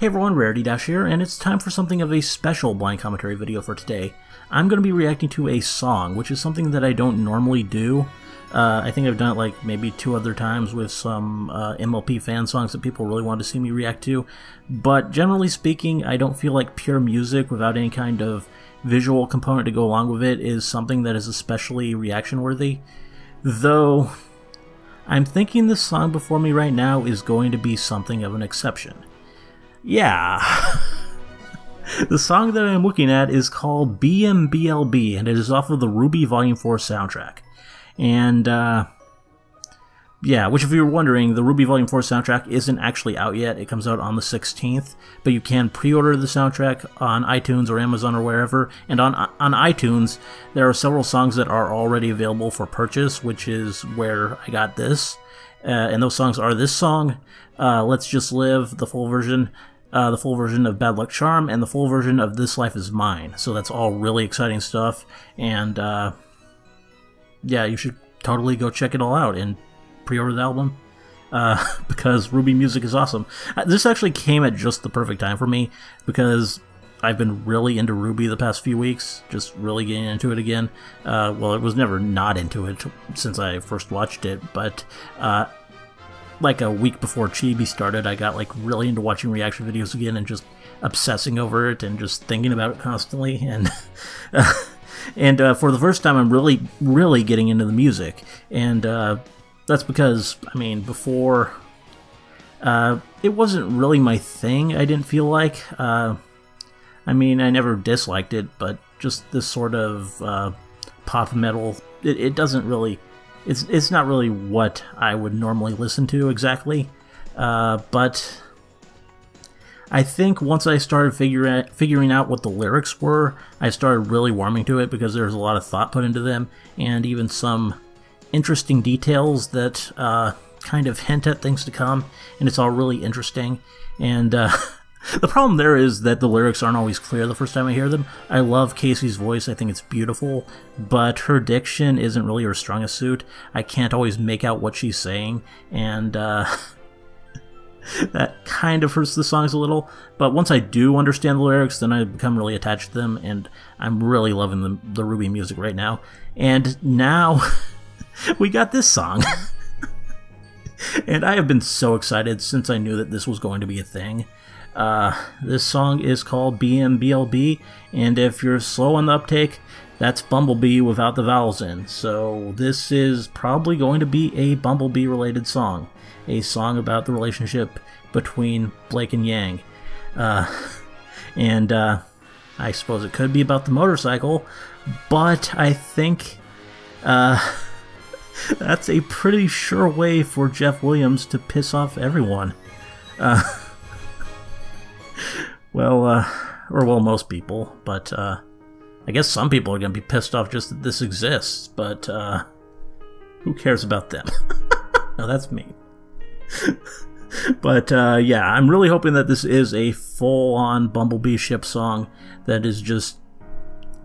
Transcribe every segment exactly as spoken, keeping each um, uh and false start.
Hey everyone, Rarity Dash here, and it's time for something of a special blind commentary video for today. I'm going to be reacting to a song, which is something that I don't normally do. Uh, I think I've done it like maybe two other times with some uh, M L P fan songs that people really wanted to see me react to. But generally speaking, I don't feel like pure music without any kind of visual component to go along with it is something that is especially reaction worthy. Though, I'm thinking this song before me right now is going to be something of an exception. Yeah. The song that I'm looking at is called B M B L B, and it is off of the RWBY Volume four soundtrack. And, uh, yeah, which if you were wondering, the RWBY Volume four soundtrack isn't actually out yet. It comes out on the sixteenth, but you can pre-order the soundtrack on iTunes or Amazon or wherever. And on, on iTunes, there are several songs that are already available for purchase, which is where I got this. Uh, and those songs are this song, uh, Let's Just Live, the full version, uh, the full version of Bad Luck Charm, and the full version of This Life Is Mine. So that's all really exciting stuff, and uh, yeah, you should totally go check it all out and pre-order the album, uh, because RWBY music is awesome. This actually came at just the perfect time for me, because I've been really into RWBY the past few weeks, just really getting into it again. Uh, well, I was never not into it since I first watched it, but uh, like a week before Chibi started, I got like really into watching reaction videos again and just obsessing over it and just thinking about it constantly. And uh, and uh, for the first time, I'm really, really getting into the music. And uh, that's because, I mean, before, uh, it wasn't really my thing, I didn't feel like. Uh, I mean, I never disliked it, but just this sort of uh, pop metal, it, it doesn't really, it's, it's not really what I would normally listen to exactly, uh, but I think once I started figuring figuring out what the lyrics were, I started really warming to it because there's a lot of thought put into them, and even some interesting details that uh, kind of hint at things to come, and it's all really interesting, and uh, the problem there is that the lyrics aren't always clear the first time I hear them. I love Casey's voice, I think it's beautiful, but her diction isn't really her strongest suit. I can't always make out what she's saying, and uh, that kind of hurts the songs a little. But once I do understand the lyrics, then I become really attached to them, and I'm really loving the, the RWBY music right now. And now, we got this song. And I have been so excited since I knew that this was going to be a thing. Uh, this song is called B M B L B, and if you're slow on the uptake, that's Bumblebee without the vowels in. So this is probably going to be a Bumblebee-related song, a song about the relationship between Blake and Yang. Uh, and uh, I suppose it could be about the motorcycle, but I think uh, that's a pretty sure way for Jeff Williams to piss off everyone. Uh, Well, uh, or well, most people, but, uh, I guess some people are gonna be pissed off just that this exists, but, uh, who cares about them? No, that's me. But, uh, yeah, I'm really hoping that this is a full-on Bumblebee ship song that is just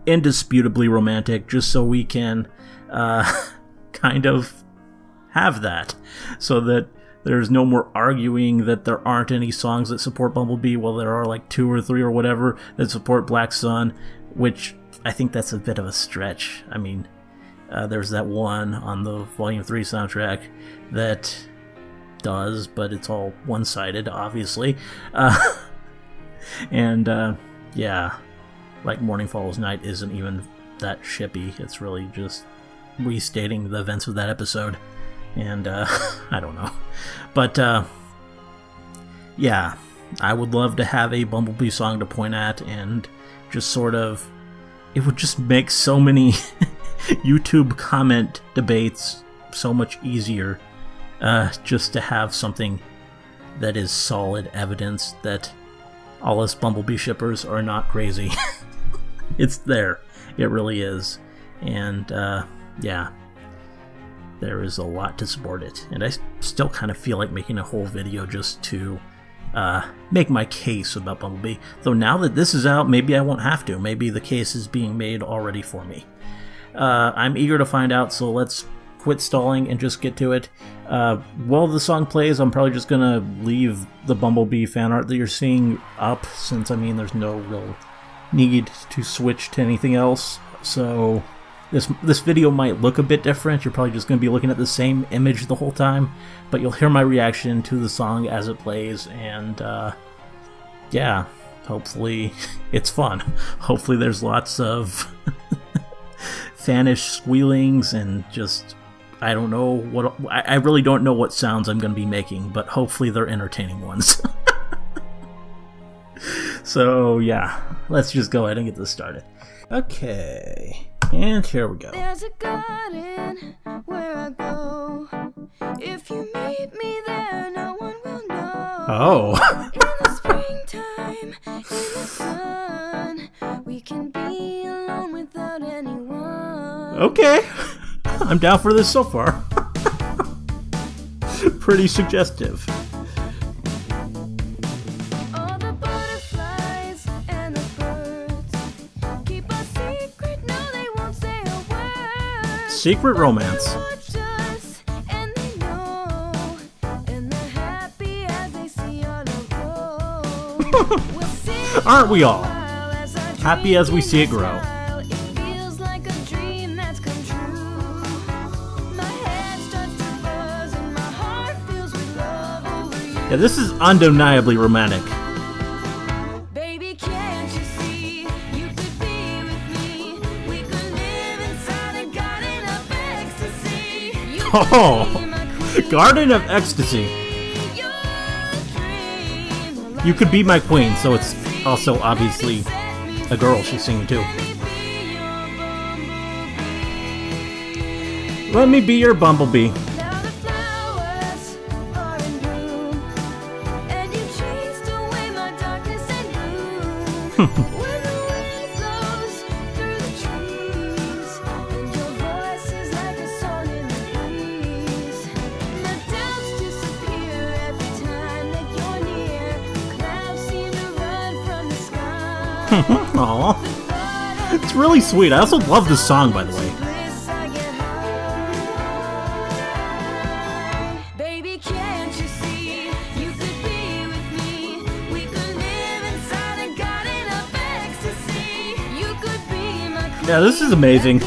indisputably romantic, just so we can, uh, kind of have that, so that there's no more arguing that there aren't any songs that support Bumblebee. Well, there are like two or three or whatever that support Black Sun, which I think that's a bit of a stretch. I mean, uh, there's that one on the Volume three soundtrack that does, but it's all one-sided, obviously. Uh, and, uh, yeah, like Morning Follows Night isn't even that shippy. It's really just restating the events of that episode. And, uh, I don't know. But, uh, yeah, I would love to have a Bumblebee song to point at, and just sort of, it would just make so many YouTube comment debates so much easier, uh, just to have something that is solid evidence that all us Bumblebee shippers are not crazy. It's there. It really is. And, uh, yeah. There is a lot to support it, and I still kind of feel like making a whole video just to uh, make my case about Bumblebee, though now that this is out, maybe I won't have to. Maybe the case is being made already for me. Uh, I'm eager to find out, so let's quit stalling and just get to it. Uh, while the song plays, I'm probably just gonna leave the Bumblebee fan art that you're seeing up, since, I mean, there's no real need to switch to anything else. So this this video might look a bit different. You're probably just gonna be looking at the same image the whole time, but you'll hear my reaction to the song as it plays, and uh, yeah, hopefully it's fun. Hopefully there's lots of fanish squealings and just, I don't know what, I really don't know what sounds I'm going to be making, but hopefully they're entertaining ones. So yeah, let's just go ahead and get this started. Okay, and here we go. There's a garden where I go. If you meet me there, no one will know. Oh. In the springtime, in the sun, we can be alone without anyone. Okay. I'm down for this so far. Pretty suggestive. All the butterflies and the birds keep a secret, no, they won't say a word. Secret romance. Aren't we all? Happy as we see it grow. Yeah, this is undeniably romantic. Baby, can't you see? You could be with me. We could live inside a garden of ecstasy. Oh, garden of ecstasy. You could be my queen, so it's also obviously a girl she's singing to. Let me be your bumblebee. Aww. It's really sweet. I also love this song, by the way. Baby, can't you see? You could be with me. We could live inside a garden of ecstasy. You could be my queen. Yeah, this is amazing.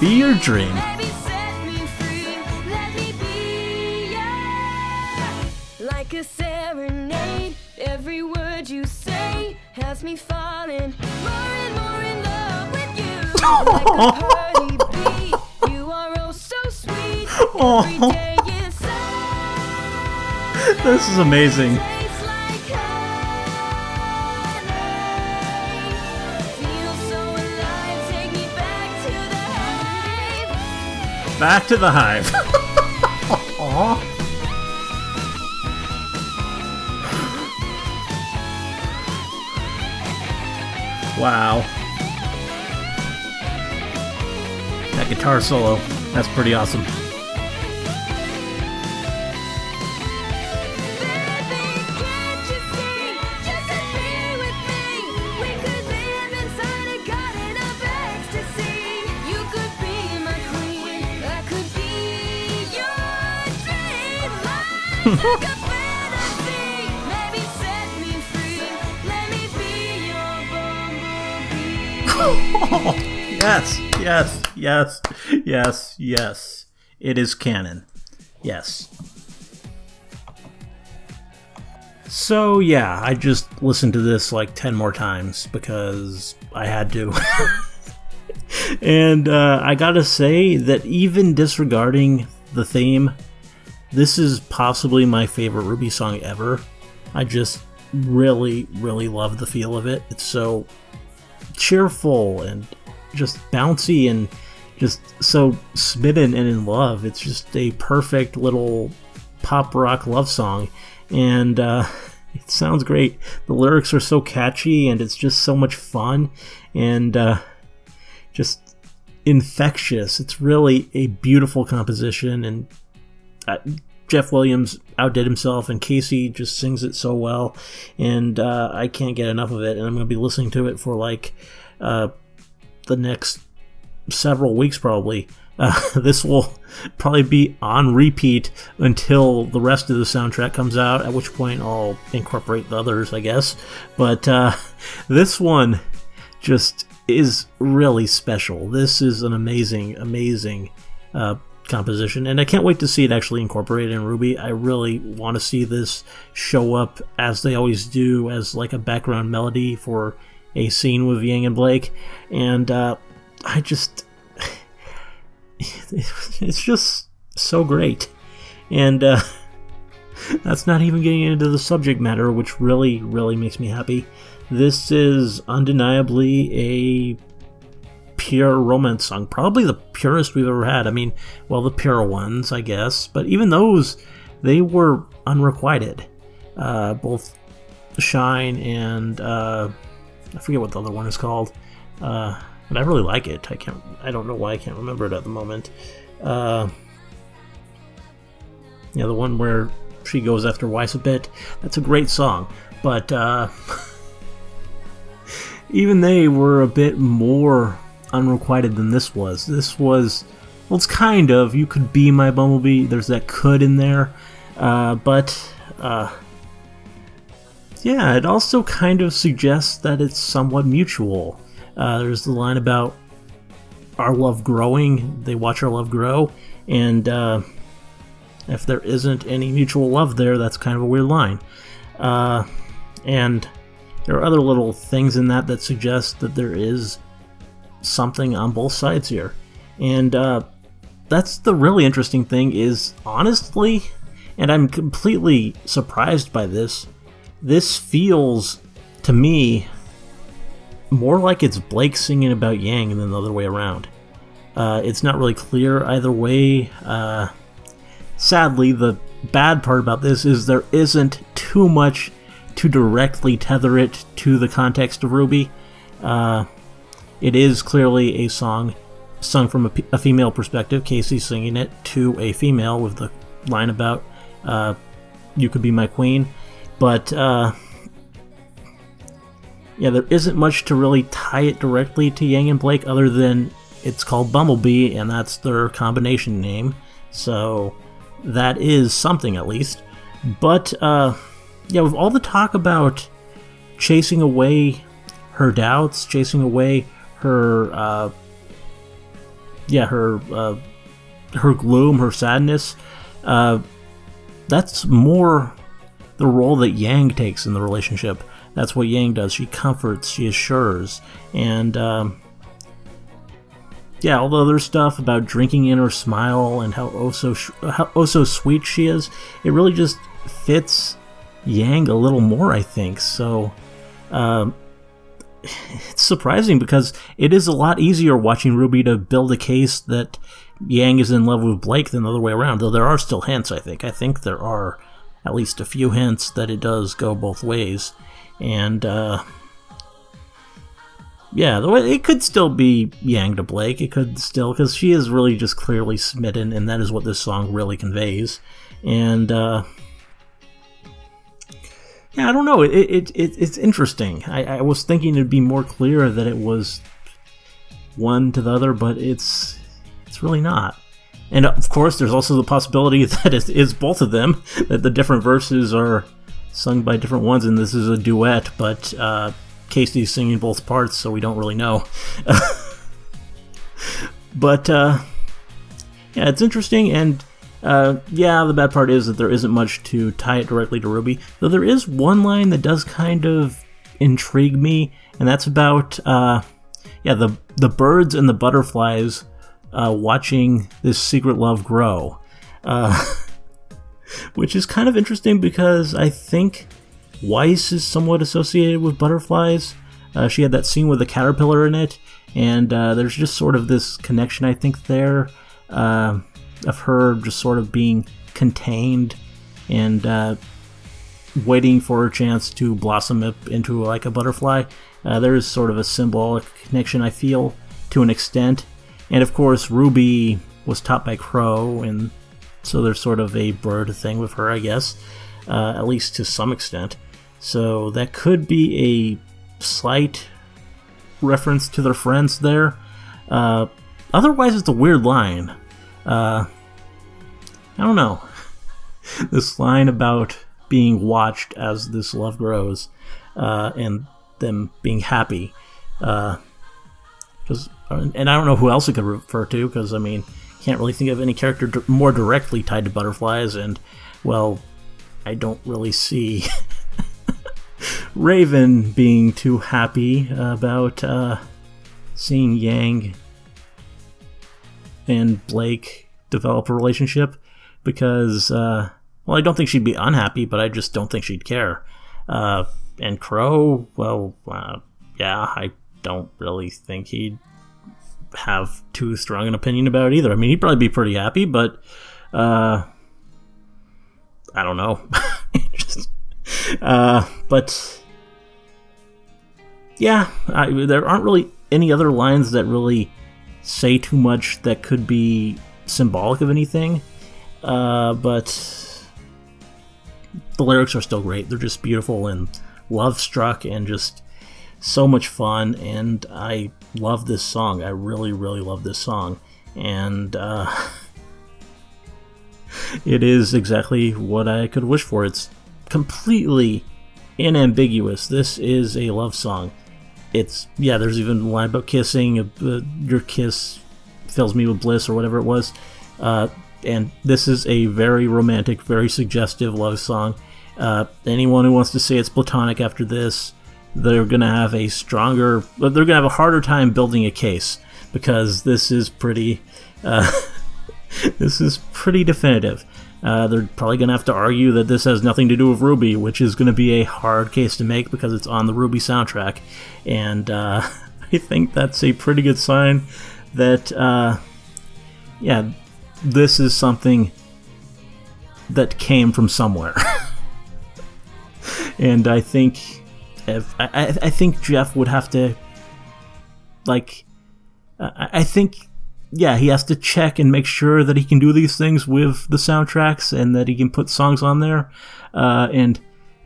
Be your dream. This is amazing. Back to the hive. Aww. Wow. That guitar solo, that's pretty awesome. Yes, yes, yes, yes, yes. It is canon. Yes. So yeah, I just listened to this like ten more times because I had to. And uh, I gotta say that even disregarding the theme, this is possibly my favorite RWBY song ever. I just really, really love the feel of it. It's so cheerful and just bouncy and just so smitten and in love. It's just a perfect little pop rock love song, and uh, it sounds great. The lyrics are so catchy and it's just so much fun and uh, just infectious. It's really a beautiful composition, and uh, Jeff Williams outdid himself, and Casey just sings it so well, and uh, I can't get enough of it, and I'm going to be listening to it for like uh, the next several weeks probably. Uh, this will probably be on repeat until the rest of the soundtrack comes out, at which point I'll incorporate the others, I guess. But uh, this one just is really special. This is an amazing, amazing uh, composition, and I can't wait to see it actually incorporated in RWBY. I really want to see this show up, as they always do, as like a background melody for a scene with Yang and Blake. And uh, I just... it's just so great. And uh, that's not even getting into the subject matter, which really, really makes me happy. This is undeniably a pure romance song, probably the purest we've ever had. I mean, well, the pure ones, I guess, but even those, they were unrequited. Uh, both Shine and uh, I forget what the other one is called. Uh, But I really like it. I can't. I don't know why I can't remember it at the moment. Uh, yeah, the one where she goes after Weiss a bit. That's a great song. But uh, even they were a bit more unrequited than this was. This was, well, it's kind of, you could be my Bumblebee. There's that could in there. Uh, but uh, yeah, it also kind of suggests that it's somewhat mutual. Uh, there's the line about our love growing, they watch our love grow, and uh, if there isn't any mutual love there, that's kind of a weird line. Uh, and there are other little things in that that suggest that there is something on both sides here. And uh, that's the really interesting thing is, honestly, and I'm completely surprised by this, this feels to me more like it's Blake singing about Yang than the other way around. Uh, it's not really clear either way. Uh, sadly, the bad part about this is there isn't too much to directly tether it to the context of RWBY. Uh, it is clearly a song sung from a, a female perspective. Casey's singing it to a female with the line about uh, you could be my queen. But uh, yeah, there isn't much to really tie it directly to Yang and Blake other than it's called Bumblebee, and that's their combination name. So that is something, at least. But, uh, yeah, with all the talk about chasing away her doubts, chasing away her, uh, yeah, her, uh, her gloom, her sadness, uh, that's more the role that Yang takes in the relationship. That's what Yang does. She comforts, she assures, and um, yeah, all the other stuff about drinking in her smile and how oh so sh how oh so sweet she is. It really just fits Yang a little more, I think. So um, it's surprising because it is a lot easier watching RWBY to build a case that Yang is in love with Blake than the other way around. Though there are still hints, I think. I think there are at least a few hints that it does go both ways. And, uh, yeah, it could still be Yang to Blake. It could still, because she is really just clearly smitten, and that is what this song really conveys. And, uh, yeah, I don't know. It, it, it It's interesting. I, I was thinking it would be more clear that it was one to the other, but it's, it's really not. And, of course, there's also the possibility that it is both of them, that the different verses are sung by different ones, and this is a duet, but uh, Casey's singing both parts, so we don't really know. But, uh, yeah, it's interesting, and, uh, yeah, the bad part is that there isn't much to tie it directly to RWBY, though there is one line that does kind of intrigue me, and that's about, uh, yeah, the, the birds and the butterflies uh, watching this secret love grow. Uh... Which is kind of interesting because I think Weiss is somewhat associated with butterflies. Uh, she had that scene with the caterpillar in it, and uh, there's just sort of this connection, I think, there uh, of her just sort of being contained and uh, waiting for her chance to blossom up into like a butterfly. Uh, there is sort of a symbolic connection, I feel, to an extent. And of course, RWBY was taught by Crow, and so there's sort of a bird thing with her, I guess, uh, at least to some extent. So that could be a slight reference to their friends there. Uh, otherwise, it's a weird line. Uh, I don't know. This line about being watched as this love grows, uh, and them being happy. Uh, just, and I don't know who else it could refer to, because, I mean, can't really think of any character d more directly tied to butterflies, and, well, I don't really see Raven being too happy about uh, seeing Yang and Blake develop a relationship, because, uh, well, I don't think she'd be unhappy, but I just don't think she'd care. Uh, and Crow, well, uh, yeah, I don't really think he'd have too strong an opinion about it either. I mean, he'd probably be pretty happy, but uh, I don't know. just, uh, but yeah, I, there aren't really any other lines that really say too much that could be symbolic of anything. Uh, but the lyrics are still great. They're just beautiful and love-struck and just so much fun, and I love this song. I really, really love this song. And uh, it is exactly what I could wish for. It's completely unambiguous. This is a love song. It's, yeah, there's even a line about kissing, uh, your kiss fills me with bliss, or whatever it was. Uh, and this is a very romantic, very suggestive love song. Uh, anyone who wants to say it's platonic after this, they're going to have a stronger, they're going to have a harder time building a case, because this is pretty, uh, this is pretty definitive. Uh, they're probably going to have to argue that this has nothing to do with Ruby, which is going to be a hard case to make because it's on the Ruby soundtrack. And uh, I think that's a pretty good sign that, uh, yeah, this is something that came from somewhere. And I think... If, I, I think Jeff would have to, like, I, I think, yeah, he has to check and make sure that he can do these things with the soundtracks and that he can put songs on there. Uh, and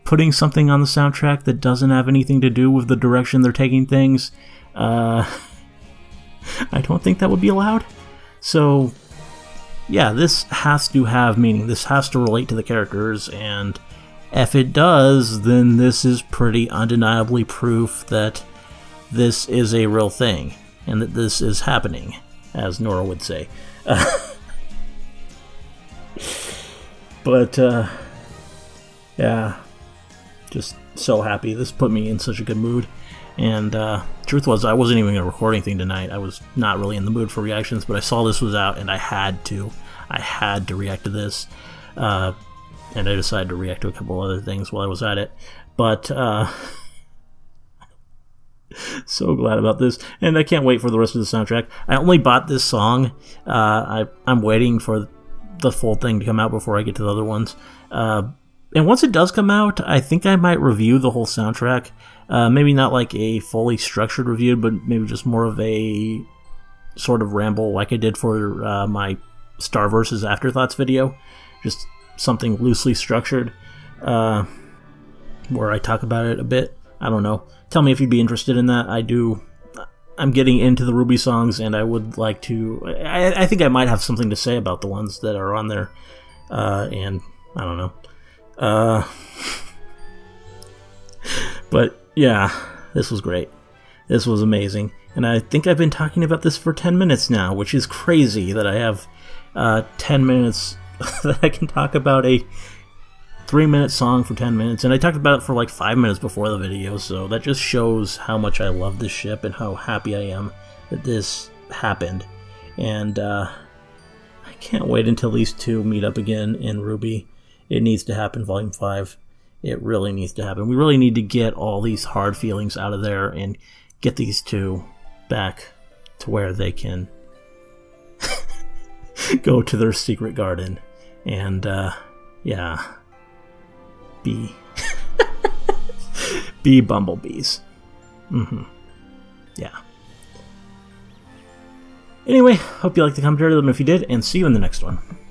putting something on the soundtrack that doesn't have anything to do with the direction they're taking things, uh, I don't think that would be allowed. So, yeah, this has to have meaning. This has to relate to the characters, and if it does, then this is pretty undeniably proof that this is a real thing, and that this is happening, as Nora would say. But, uh, yeah, just so happy. This put me in such a good mood, and uh, truth was, I wasn't even going to record anything tonight. I was not really in the mood for reactions, but I saw this was out, and I had to. I had to react to this. Uh... And I decided to react to a couple other things while I was at it. But, uh... so glad about this. And I can't wait for the rest of the soundtrack. I only bought this song. Uh, I, I'm waiting for the full thing to come out before I get to the other ones. Uh, and once it does come out, I think I might review the whole soundtrack. Uh, maybe not like a fully structured review, but maybe just more of a sort of ramble like I did for uh, my Star versus. Afterthoughts video. Just... something loosely structured, uh, where I talk about it a bit. I don't know. Tell me if you'd be interested in that. I do. I'm getting into the Ruby songs, and I would like to. I, I think I might have something to say about the ones that are on there. Uh, and I don't know. Uh, but yeah, this was great. This was amazing, and I think I've been talking about this for ten minutes now, which is crazy that I have uh, ten minutes. That I can talk about a three minute song for ten minutes, and I talked about it for like five minutes before the video, so that just shows how much I love this ship and how happy I am that this happened. And uh, I can't wait until these two meet up again in Ruby. It needs to happen, Volume five. It really needs to happen. We really need to get all these hard feelings out of there and get these two back to where they can go to their secret garden and uh yeah be be bumblebees. Mm-hmm. Yeah, anyway, hope you liked the commentary. Let me know if you did, and see you in the next one.